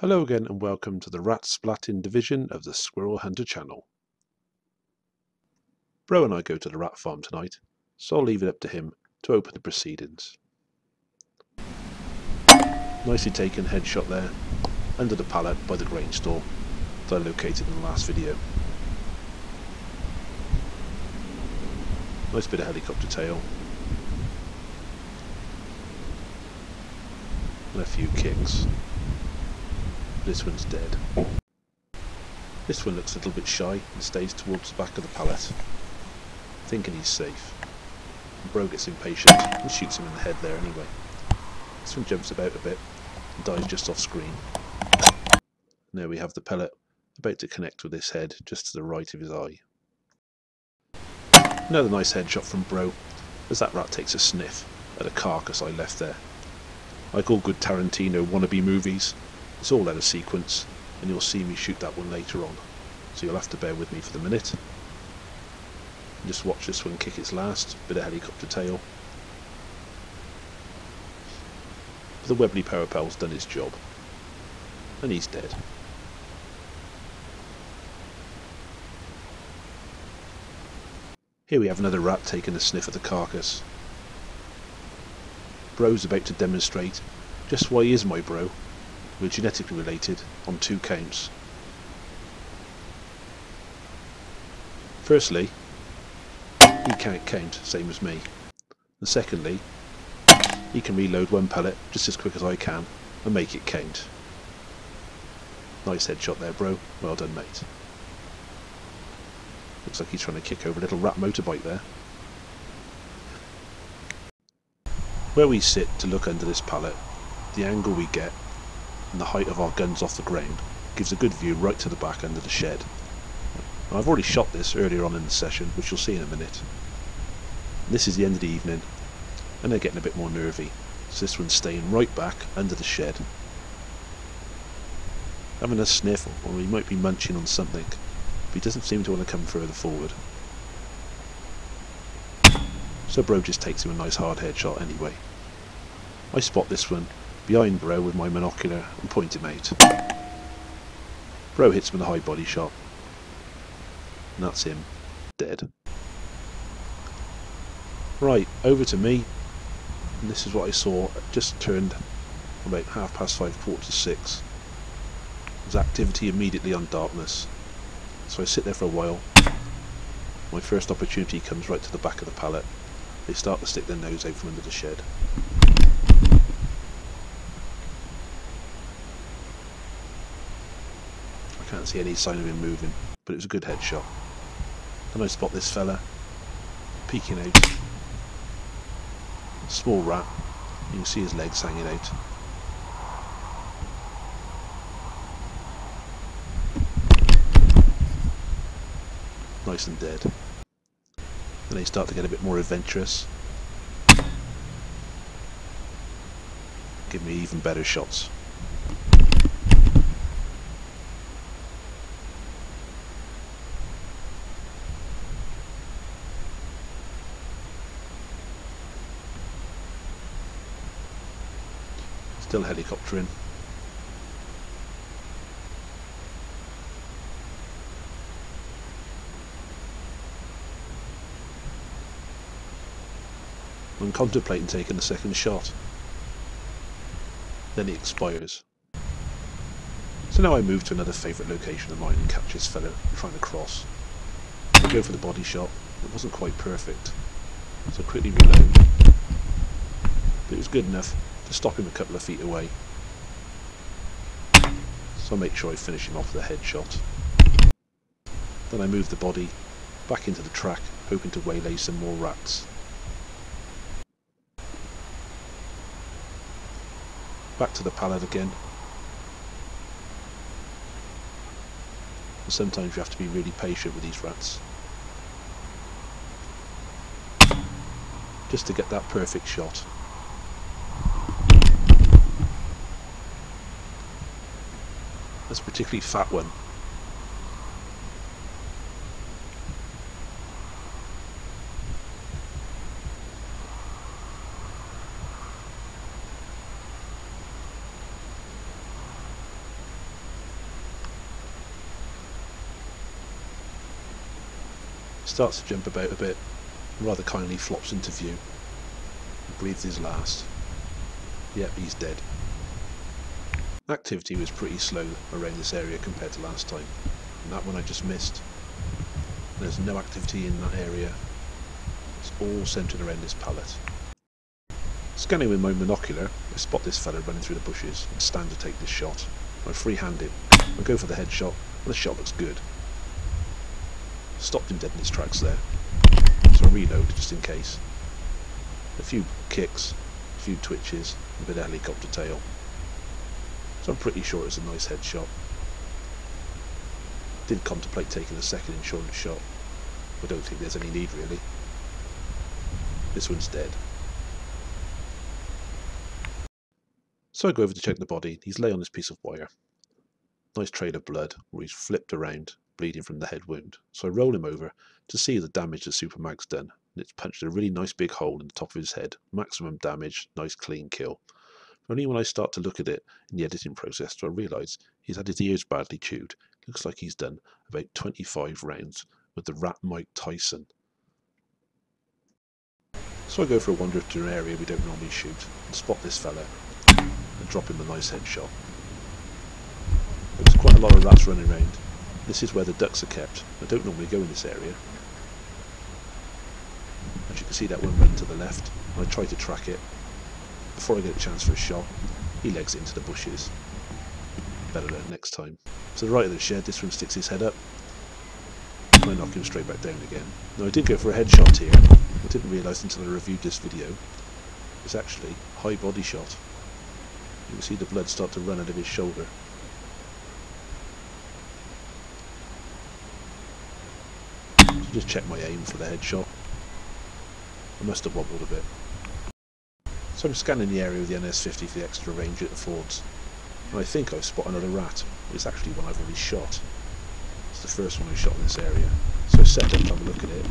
Hello again and welcome to the Rat Splatting division of the Squirrel Hunter channel. Bro and I go to the rat farm tonight, so I'll leave it up to him to open the proceedings. Nicely taken headshot there, under the pallet by the grain store that I located in the last video. Nice bit of helicopter tail. And a few kicks. This one's dead. This one looks a little bit shy and stays towards the back of the pallet, thinking he's safe. Bro gets impatient and shoots him in the head there anyway. This one jumps about a bit and dies just off screen. Now we have the pellet about to connect with his head just to the right of his eye. Another nice headshot from Bro as that rat takes a sniff at a carcass I left there. Like all good Tarantino wannabe movies, it's all out of sequence, and you'll see me shoot that one later on, so you'll have to bear with me for the minute. And just watch this one kick its last, bit of helicopter tail. But the Webley Power Pal's done his job, and he's dead. Here we have another rat taking a sniff at the carcass. Bro's about to demonstrate just why he is my bro. We're genetically related on two counts. Firstly, he can't count, same as me. And secondly, he can reload one pellet just as quick as I can and make it count. Nice headshot there, bro. Well done, mate. Looks like he's trying to kick over a little rat motorbike there. Where we sit to look under this pallet, the angle we get and the height of our guns off the ground gives a good view right to the back under the shed. Now, I've already shot this earlier on in the session, which you'll see in a minute. This is the end of the evening and they're getting a bit more nervy, so this one's staying right back under the shed, having a sniff, or he might be munching on something, but he doesn't seem to want to come further forward. So Bro just takes him a nice hard headshot anyway. I spot this one behind Bro with my monocular and point him out. Bro hits him with a high body shot, and that's him, dead. Right, over to me, and this is what I saw. It just turned about 5:30, 5:45. There's activity immediately on darkness, so I sit there for a while. My first opportunity comes right to the back of the pallet. They start to stick their nose out from under the shed. Can't see any sign of him moving, but it was a good headshot. And I spot this fella peeking out. Small rat, you can see his legs hanging out. Nice and dead. Then they start to get a bit more adventurous, give me even better shots. Still helicoptering. I'm contemplating taking a second shot. Then it expires. So now I move to another favourite location of mine and catch this fellow trying to cross. I go for the body shot. It wasn't quite perfect, so I quickly reload. But it was good enough to stop him a couple of feet away, so I make sure I finish him off with a headshot. Then I move the body back into the track, hoping to waylay some more rats. Back to the pallet again, and sometimes you have to be really patient with these rats just to get that perfect shot. That's a particularly fat one. starts to jump about a bit, rather kindly flops into view. He breathes his last. Yep, he's dead. Activity was pretty slow around this area compared to last time, and that one I just missed. There's no activity in that area. It's all centred around this pallet. Scanning with my monocular, I spot this fella running through the bushes and stand to take this shot. I freehand him. I go for the headshot, and the shot looks good. Stopped him dead in his tracks there, so I reload just in case. A few kicks, a few twitches, a bit of helicopter tail. So I'm pretty sure it's a nice headshot. Did contemplate taking a second insurance shot, but don't think there's any need really. This one's dead. So I go over to check the body. He's lay on this piece of wire. Nice trail of blood where he's flipped around, bleeding from the head wound. So I roll him over to see the damage the Super Mag's done. And it's punched a really nice big hole in the top of his head. Maximum damage, nice clean kill. Only when I start to look at it in the editing process do I realise he's had his ears badly chewed. Looks like he's done about 25 rounds with the rat Mike Tyson. So I go for a wander to an area we don't normally shoot and spot this fella. Drop him a nice headshot. There's quite a lot of rats running around. This is where the ducks are kept. I don't normally go in this area. As you can see, that one ran to the left. I try to track it. Before I get a chance for a shot, he legs it into the bushes. Better luck next time. To the right of the shed, this one sticks his head up. And I knock him straight back down again. Now I did go for a headshot here. I didn't realise until I reviewed this video. It's actually a high body shot. You can see the blood start to run out of his shoulder. So just check my aim for the headshot. I must have wobbled a bit. So I'm scanning the area with the NS50 for the extra range it affords. And I think I spot another rat. It's actually one I've already shot. It's the first one I shot in this area. So I set up to have a look at it.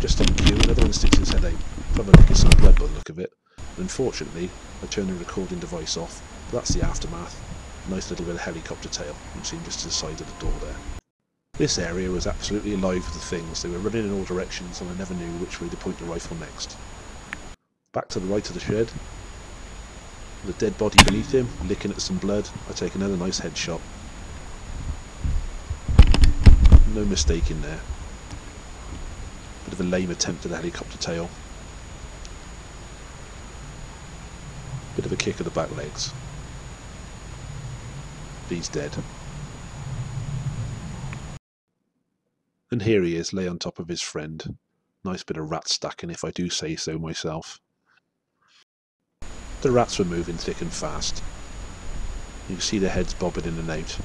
Just on cue, another one sticks his head out. Have a look at some blood by the look of it. Unfortunately, I turned the recording device off, but that's the aftermath. Nice little bit of helicopter tail, you've seen just to the side of the door there. This area was absolutely alive with the things. They were running in all directions and I never knew which way to point the rifle next. Back to the right of the shed. With a dead body beneath him, licking at some blood, I take another nice headshot. No mistake in there. Bit of a lame attempt at the helicopter tail. Bit of a kick of the back legs. He's dead. And here he is, lay on top of his friend. Nice bit of rat stacking, if I do say so myself. The rats were moving thick and fast. You can see their heads bobbing in and out.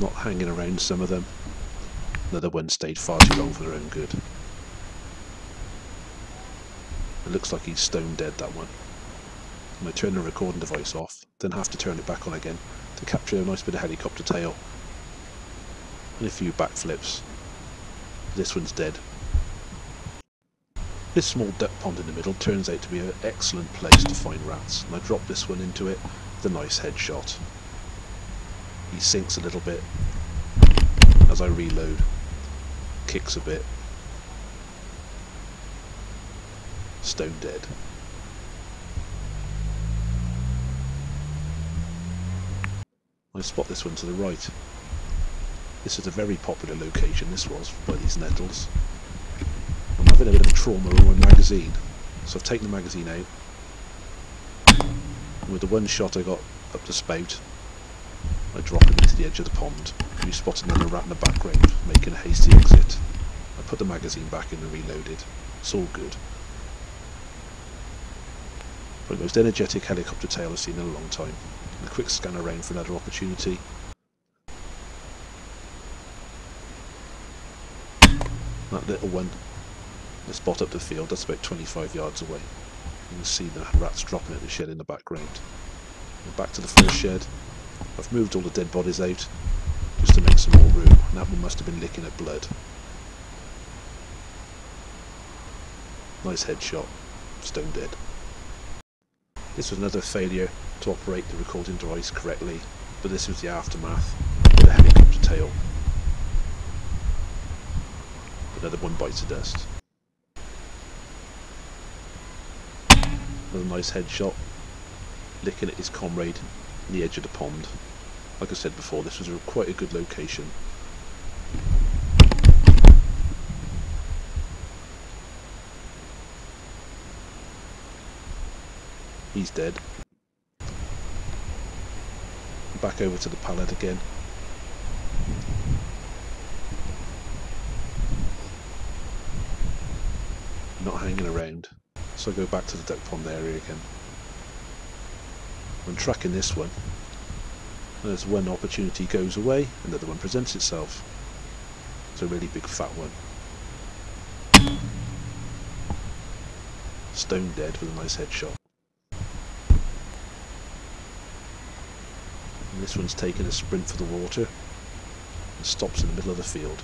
Not hanging around, some of them. Another one stayed far too long for their own good. It looks like he's stone dead, that one. And I turn the recording device off, then have to turn it back on again to capture a nice bit of helicopter tail and a few backflips. This one's dead. This small duck pond in the middle turns out to be an excellent place to find rats, and I drop this one into it with a nice headshot. He sinks a little bit as I reload, kicks a bit, stone dead. I spot this one to the right. This is a very popular location, this was, by these nettles. I'm having a bit of a trauma on my magazine, so I've taken the magazine out. And with the one shot I got up the spout, I drop it into the edge of the pond. You spot another rat in the background, making a hasty exit. I put the magazine back in and reloaded. It's all good. The most energetic helicopter tail I've seen in a long time. A quick scan around for another opportunity. That little one, the spot up the field, that's about 25 yards away. You can see the rats dropping at the shed in the background. And back to the first shed. I've moved all the dead bodies out just to make some more room. And that one must have been licking at blood. Nice headshot. Stone dead. This was another failure to operate the recording device correctly, but this was the aftermath with a helicopter tail. Another one bites the dust. Another nice headshot, licking at his comrade in the edge of the pond. Like I said before, this was quite a good location. He's dead. Back over to the pallet again. Not hanging around, so I go back to the duck pond area again. I'm tracking this one. As one opportunity goes away, another one presents itself. It's a really big fat one. Stone dead with a nice headshot. And this one's taking a sprint for the water and stops in the middle of the field.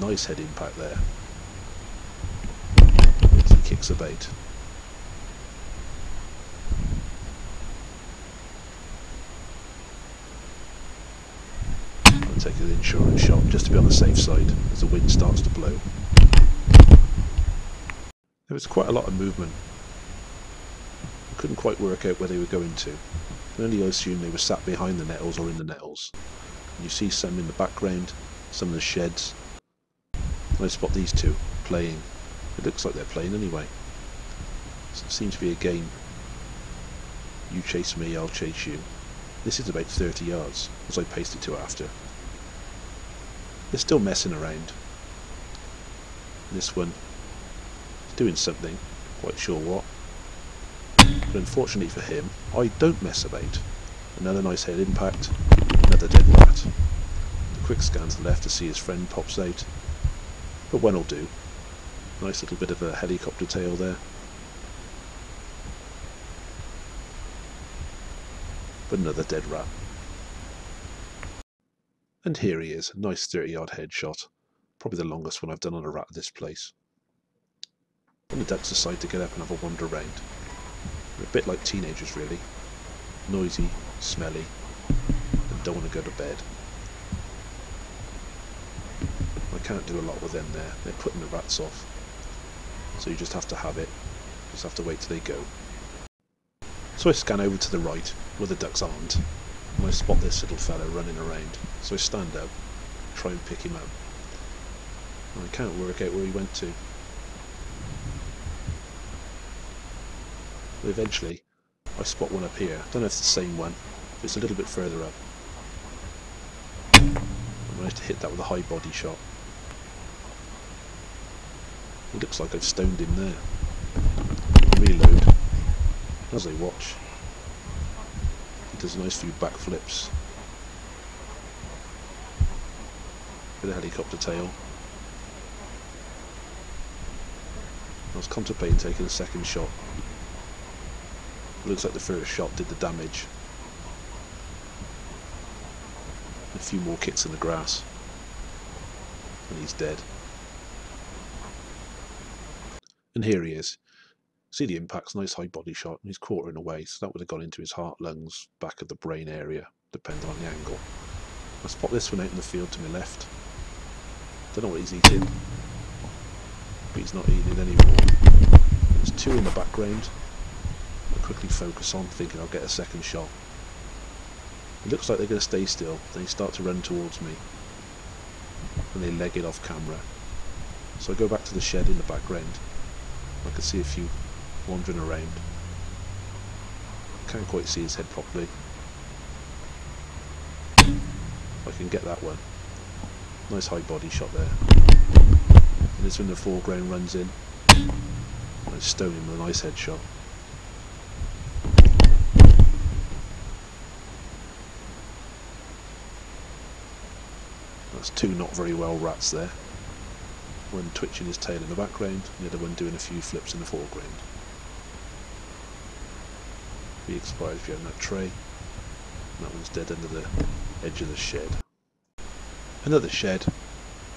Nice head impact there. As he kicks the bait. Take an insurance shot just to be on the safe side as the wind starts to blow. There was quite a lot of movement. I couldn't quite work out where they were going to. I only assumed they were sat behind the nettles or in the nettles. And you see some in the background, some in the sheds. And I spot these two playing. It looks like they're playing anyway. So it seems to be a game. You chase me, I'll chase you. This is about 30 yards as I paced it to after. They're still messing around. This one is doing something, quite sure what. But unfortunately for him, I don't mess about. Another nice head impact, another dead rat. A quick scan to the left to see his friend pops out. But one'll do. Nice little bit of a helicopter tail there. But another dead rat. And here he is, a nice 30-yard headshot. Probably the longest one I've done on a rat at this place. And the ducks decide to get up and have a wander around. They're a bit like teenagers really. Noisy, smelly, and don't want to go to bed. I can't do a lot with them there. They're putting the rats off. So you just have to have it. Just have to wait till they go. So I scan over to the right, where the ducks aren't. And I spot this little fellow running around, so I stand up, try and pick him up. And I can't work out where he went to. But eventually, I spot one up here. I don't know if it's the same one, but it's a little bit further up. I managed to hit that with a high body shot. It looks like I've stoned him there. Reload. As I watch, he does a nice few backflips. With a helicopter tail. I was contemplating taking a second shot. It looks like the first shot did the damage. A few more kicks in the grass. And he's dead. And here he is. See the impacts, nice high body shot, and he's quartering away, so that would have gone into his heart, lungs, back of the brain area, depending on the angle. I spot this one out in the field to my left. Don't know what he's eating, but he's not eating it anymore. There's two in the background. I quickly focus on, thinking I'll get a second shot. It looks like they're going to stay still. They start to run towards me, and they leg it off camera. So I go back to the shed in the background. I can see a few wandering around. Can't quite see his head properly. I can get that one. Nice high body shot there. And this one in the foreground runs in. I stone him with a nice headshot. That's two not very well rats there. One twitching his tail in the background, the other one doing a few flips in the foreground. He expires behind that tray. That one's dead under the edge of the shed. Another shed,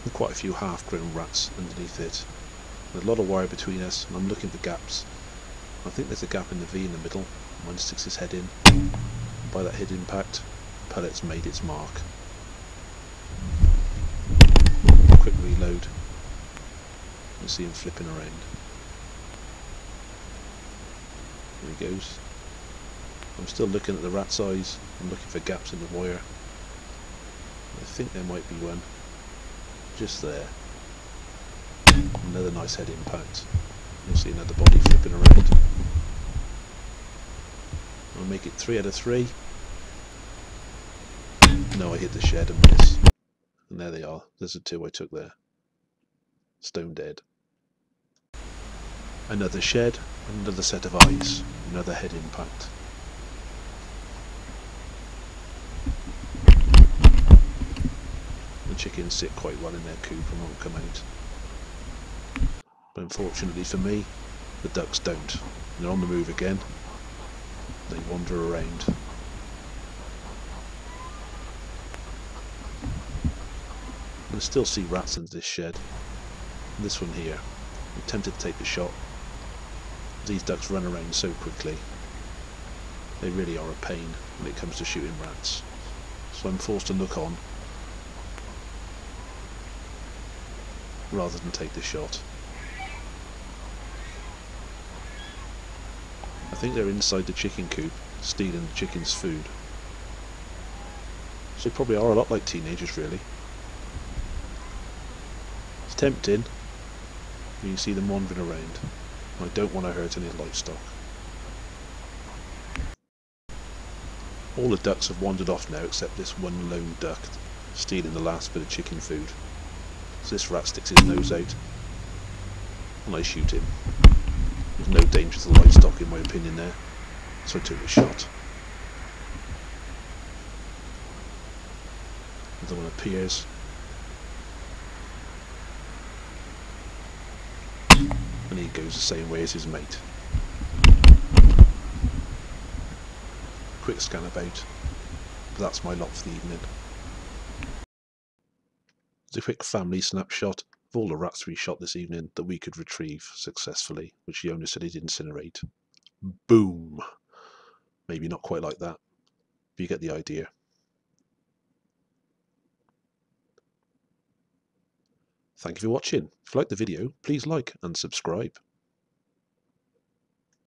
with quite a few half-grown rats underneath it. There's a lot of wire between us, and I'm looking for gaps. I think there's a gap in the V in the middle. One sticks his head in. By that head impact, the pellet's made its mark. quick reload. You'll see him flipping around. There he goes. I'm still looking at the rat's eyes. I'm looking for gaps in the wire. I think there might be one. Just there. Another nice head impact. You'll see another body flipping around. I'll make it 3 out of 3. No, I hit the shed and miss. And there they are. There's the two I took there. Stone dead. Another shed, another set of eyes, another head impact. The chickens sit quite well in their coop and won't come out. But unfortunately for me, the ducks don't. They're on the move again. They wander around. I still see rats in this shed. This one here. I'm tempted to take the shot. These ducks run around so quickly. They really are a pain when it comes to shooting rats. So I'm forced to look on rather than take the shot. I think they're inside the chicken coop, stealing the chicken's food. So they probably are a lot like teenagers, really. It's tempting. You can see them wandering around. I don't want to hurt any livestock. All the ducks have wandered off now except this one lone duck, stealing the last bit of chicken food. So this rat sticks his nose out and I shoot him. There's no danger to the livestock in my opinion there, so I took a shot. Another one appears. And he goes the same way as his mate. Quick scan about, but that's my lot for the evening. It's a quick family snapshot of all the rats we shot this evening that we could retrieve successfully, which the owner said he'd incinerate. Boom! Maybe not quite like that, but you get the idea. Thank you for watching. If you liked the video, please like and subscribe.